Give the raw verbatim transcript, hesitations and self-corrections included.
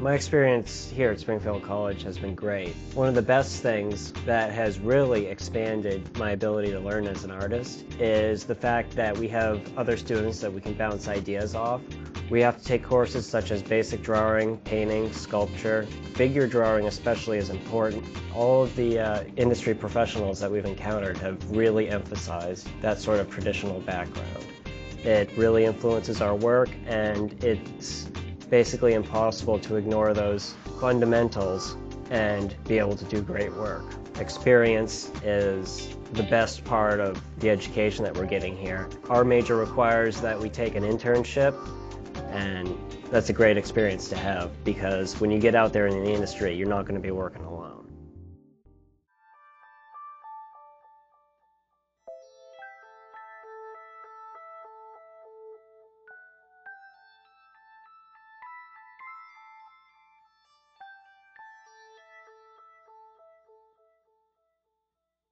My experience here at Springfield College has been great. One of the best things that has really expanded my ability to learn as an artist is the fact that we have other students that we can bounce ideas off. We have to take courses such as basic drawing, painting, sculpture. Figure drawing especially is important. All of the uh, industry professionals that we've encountered have really emphasized that sort of traditional background. It really influences our work, and it's basically impossible to ignore those fundamentals and be able to do great work. Experience is the best part of the education that we're getting here. Our major requires that we take an internship, and that's a great experience to have, because when you get out there in the industry, you're not going to be working alone.